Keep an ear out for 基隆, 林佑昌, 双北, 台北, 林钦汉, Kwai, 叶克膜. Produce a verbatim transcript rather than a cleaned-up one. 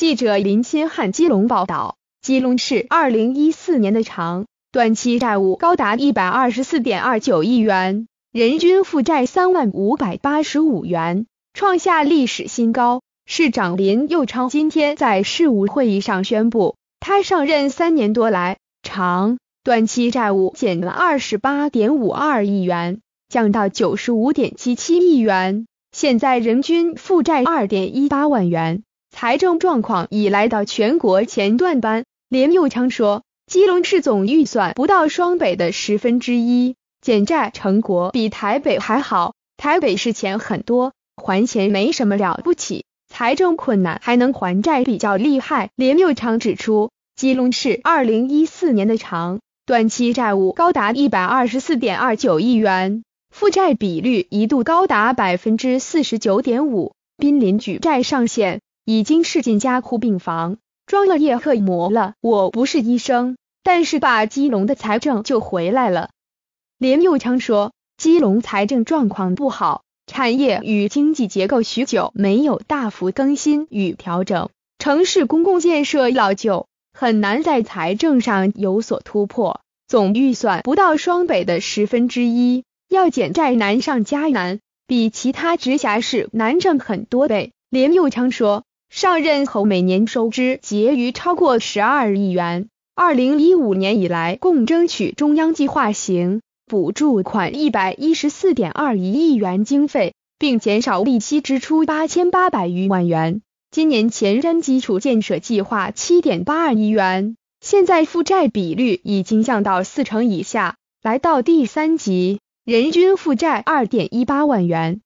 记者林钦汉基隆报道，基隆市二零一四年的长短期债务高达 一百二十四点二九亿元，人均负债 三万五百八十五元，创下历史新高。市长林佑昌今天在事务会议上宣布，他上任三年多来，长短期债务减了 二十八点五二亿元，降到 九十五点七七亿元，现在人均负债 二点一八万元。财政状况已来到全国前段班，林佑昌说，基隆市总预算不到双北的十分之一，减债成果比台北还好，台北是钱很多，还钱没什么了不起，财政困难还能还债比较厉害。林佑昌指出，基隆市二零一四年的长短期债务高达 一百二十四点二九亿元，负债比率一度高达 百分之四十九点五， 濒临举债上限。已经是进加护病房，装了叶克膜了。我不是医生，但是把基隆的财政救回来了。林佑昌说，基隆财政状况不好，产业与经济结构许久没有大幅更新与调整，城市公共建设老旧，很难在财政上有所突破。总预算不到双北的十分之一，要减债难上加难，比其他直辖市难上很多倍。林佑昌说，上任后每年收支结余超过十二亿元，二零一五年以来共争取中央计划型补助款 一百一十四点二一亿元经费，并减少利息支出八千八百余万元。今年前瞻基础建设计划 七点八二亿元，现在负债比率已经降到四成以下，来到第三级，人均负债 二点一八万元，